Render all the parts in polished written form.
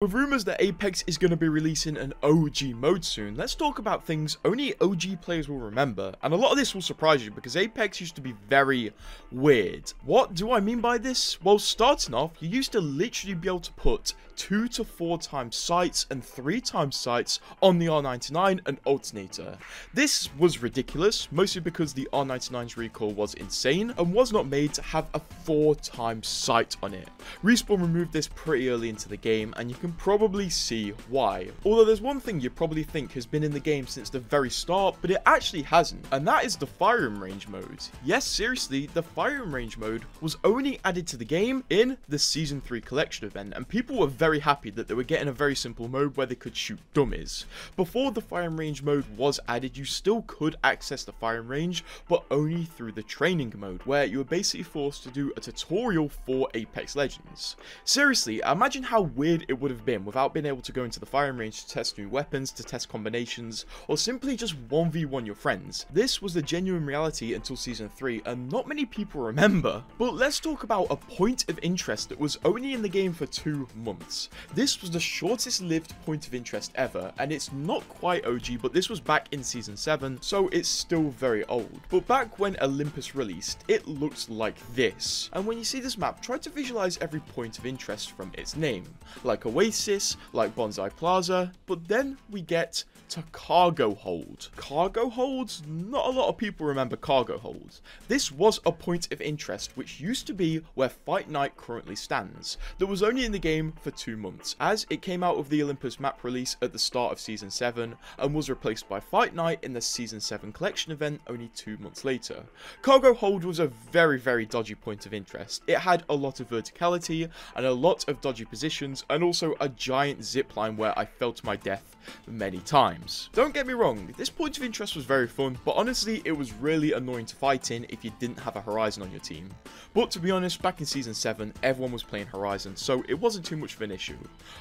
With rumours that Apex is going to be releasing an OG mode soon, let's talk about things only OG players will remember, and a lot of this will surprise you because Apex used to be very weird. What do I mean by this? Well, starting off, you used to literally be able to put 2 to 4 times sights and 3 times sights on the R99 and Alternator. This was ridiculous, mostly because the R99's recoil was insane and was not made to have a 4 times sight on it. Respawn removed this pretty early into the game, and you can probably see why. Although there's one thing you probably think has been in the game since the very start, but it actually hasn't, and that is the firing range mode. Yes, seriously, the firing range mode was only added to the game in the Season 3 collection event, and people were very happy that they were getting a very simple mode where they could shoot dummies. Before the firing range mode was added, you still could access the firing range, but only through the training mode, where you were basically forced to do a tutorial for Apex Legends. Seriously, imagine how weird it would have been without being able to go into the firing range to test new weapons, to test combinations, or simply just 1v1 your friends. This was the genuine reality until Season 3, and not many people remember. But let's talk about a point of interest that was only in the game for 2 months. This was the shortest lived point of interest ever, and it's not quite OG, but this was back in Season 7, so it's still very old. But back when Olympus released, it looked like this. And when you see this map, try to visualize every point of interest from its name, like a Oasis, like Bonsai Plaza, but then we get to Cargo Hold. Cargo Holds? Not a lot of people remember Cargo Holds. This was a point of interest which used to be where Fight Night currently stands, that was only in the game for 2 months, as it came out of the Olympus map release at the start of Season 7 and was replaced by Fight Night in the Season 7 collection event only 2 months later. Cargo Hold was a very dodgy point of interest. It had a lot of verticality and a lot of dodgy positions, and also a giant zipline where I fell to my death many times. Don't get me wrong, this point of interest was very fun, but honestly it was really annoying to fight in if you didn't have a Horizon on your team. But to be honest, back in Season 7 everyone was playing Horizon, so it wasn't too much of an issue.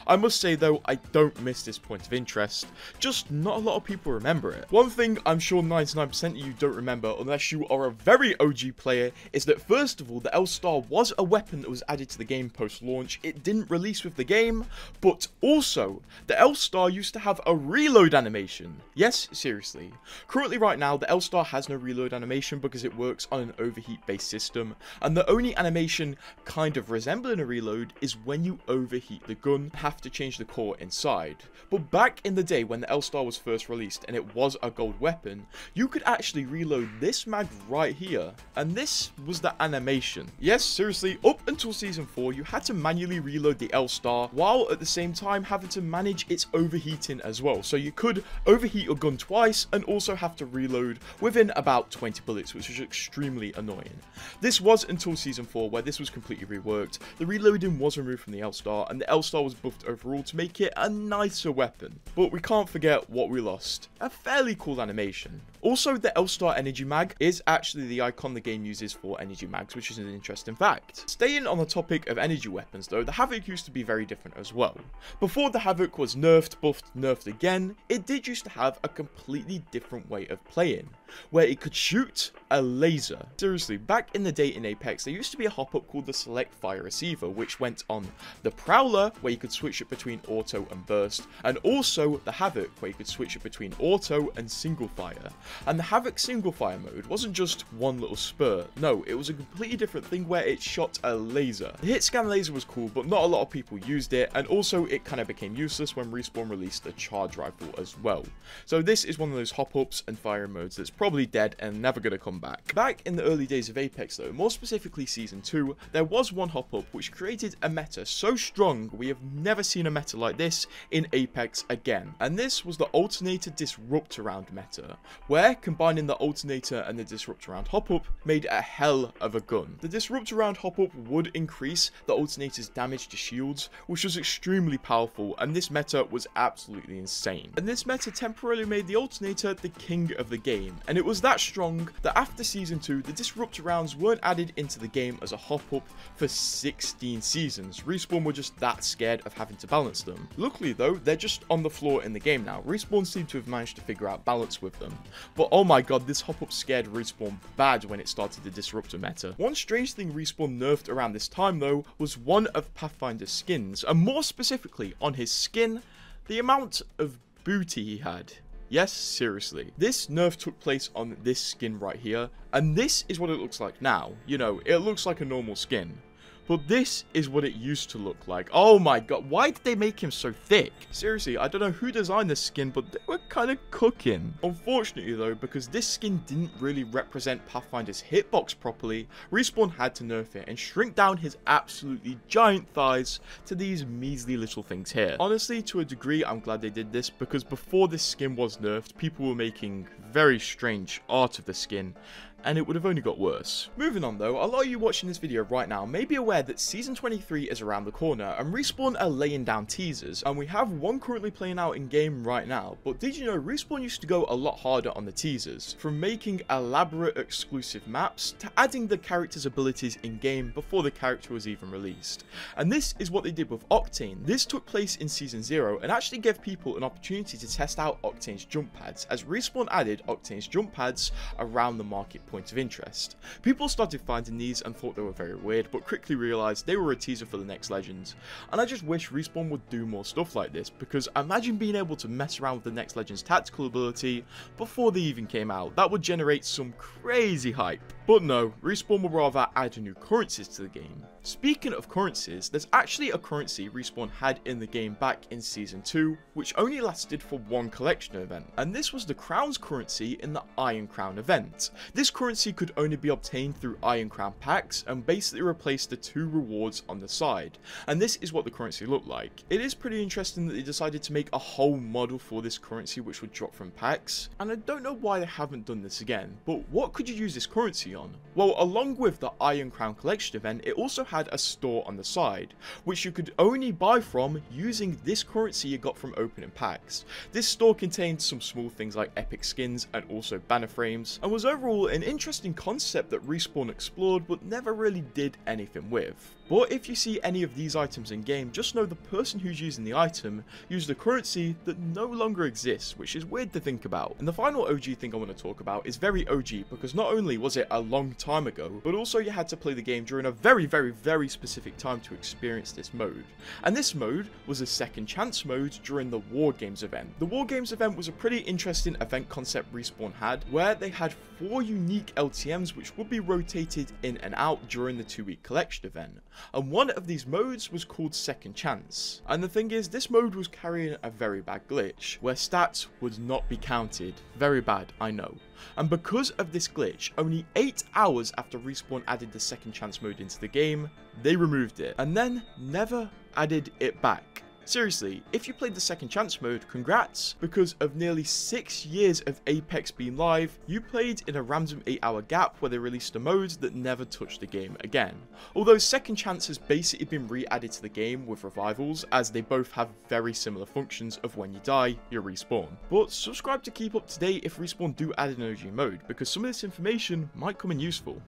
I must say though, I don't miss this point of interest, just not a lot of people remember it. One thing I'm sure 99% of you don't remember, unless you are a very OG player, is that first of all, the L-Star was a weapon that was added to the game post-launch. It didn't release with the game, but also, the L-Star used to have a reload animation. Yes, seriously. Currently right now, the L-Star has no reload animation because it works on an overheat-based system, and the only animation kind of resembling a reload is when you overheat the gun, have to change the core inside. But back in the day when the L-Star was first released and it was a gold weapon, you could actually reload this mag right here, and this was the animation. Yes, seriously, up until Season 4, you had to manually reload the L-Star while at the same time having to manage its overheating as well, so you could overheat your gun twice and also have to reload within about 20 bullets, which was extremely annoying. This was until Season 4 where this was completely reworked. The reloading was removed from the L-Star and the L-Star was buffed overall to make it a nicer weapon, but we can't forget what we lost. A fairly cool animation. Also, the L-Star energy mag is actually the icon the game uses for energy mags, which is an interesting fact. Staying on the topic of energy weapons though, the Havoc used to be very different as well. Before the Havoc was nerfed, buffed, nerfed again, it did used to have a completely different way of playing, where it could shoot a laser. Seriously, back in the day in Apex, there used to be a hop-up called the Select Fire Receiver, which went on the Prowler, where you could switch it between auto and burst, and also the Havoc, where you could switch it between auto and single fire. And the Havoc single fire mode wasn't just one little spurt. No, it was a completely different thing where it shot a laser. The hit scan laser was cool, but not a lot of people used it, and also it kind of became useless when Respawn released the Charge Rifle as well. So this is one of those hop-ups and firing modes that's probably dead and never going to come back. Back in the early days of Apex though, more specifically Season 2, there was one hop-up which created a meta so strong we have never seen a meta like this in Apex again. And this was the Alternator Disruptor Round meta, where combining the Alternator and the Disruptor Round hop-up made a hell of a gun. The Disruptor Round hop-up would increase the Alternator's damage to shields, which was extremely powerful, and this meta was absolutely insane. And this meta temporarily made the Alternator the king of the game, and it was that strong that after Season 2, the Disruptor Rounds weren't added into the game as a hop-up for 16 seasons. Respawn were just that scared of having to balance them. Luckily though, they're just on the floor in the game now. Respawn seem to have managed to figure out balance with them. But oh my god, this hop-up scared Respawn bad when it started the Disruptor meta. One strange thing Respawn nerfed around this time though was one of Pathfinder's skins, and more specifically on his skin, the amount of booty he had. Yes, seriously. This nerf took place on this skin right here, and this is what it looks like now. You know, it looks like a normal skin. But this is what it used to look like. Oh my god, why did they make him so thick? Seriously, I don't know who designed this skin, but they were kind of cooking. Unfortunately though, because this skin didn't really represent Pathfinder's hitbox properly, Respawn had to nerf it and shrink down his absolutely giant thighs to these measly little things here. Honestly, to a degree, I'm glad they did this, because before this skin was nerfed, people were making very strange art of the skin, and it would have only got worse. Moving on though, a lot of you watching this video right now may be aware that Season 23 is around the corner, and Respawn are laying down teasers, and we have one currently playing out in game right now. But did you know Respawn used to go a lot harder on the teasers? From making elaborate exclusive maps, to adding the character's abilities in game before the character was even released. And this is what they did with Octane. This took place in Season 0, and actually gave people an opportunity to test out Octane's jump pads, as Respawn added Octane's jump pads around the market point of interest. People started finding these and thought they were very weird, but quickly realized they were a teaser for the next Legends. And I just wish Respawn would do more stuff like this, because imagine being able to mess around with the next Legends tactical ability before they even came out. That would generate some crazy hype. But no, Respawn would rather add new currencies to the game. Speaking of currencies, there's actually a currency Respawn had in the game back in Season 2, which only lasted for one collection event, and this was the Crown's currency in the Iron Crown event. This currency could only be obtained through Iron Crown packs, and basically replaced the two rewards on the side, and this is what the currency looked like. It is pretty interesting that they decided to make a whole model for this currency which would drop from packs, and I don't know why they haven't done this again. But what could you use this currency on? Well, along with the Iron Crown collection event, it also had a store on the side, which you could only buy from using this currency you got from opening packs. This store contained some small things like epic skins and also banner frames, and was overall an interesting concept that Respawn explored but never really did anything with. But if you see any of these items in game, just know the person who's using the item used a currency that no longer exists, which is weird to think about. And the final OG thing I want to talk about is very OG, because not only was it a long time ago, but also you had to play the game during a very specific time to experience this mode. And this mode was a Second Chance mode during the War Games event. The War Games event was a pretty interesting event concept Respawn had, where they had 4 unique LTMs which would be rotated in and out during the 2-week collection event. And one of these modes was called Second Chance, and the thing is, this mode was carrying a very bad glitch where stats would not be counted. Very bad, I know. And because of this glitch, only 8 hours after Respawn added the Second Chance mode into the game, they removed it and then never added it back. Seriously, if you played the Second Chance mode, congrats, because of nearly 6 years of Apex being live, you played in a random 8-hour gap where they released a mode that never touched the game again. Although Second Chance has basically been re-added to the game with revivals, as they both have very similar functions of when you die, you respawn. But subscribe to keep up to date if Respawn do add an OG mode, because some of this information might come in useful.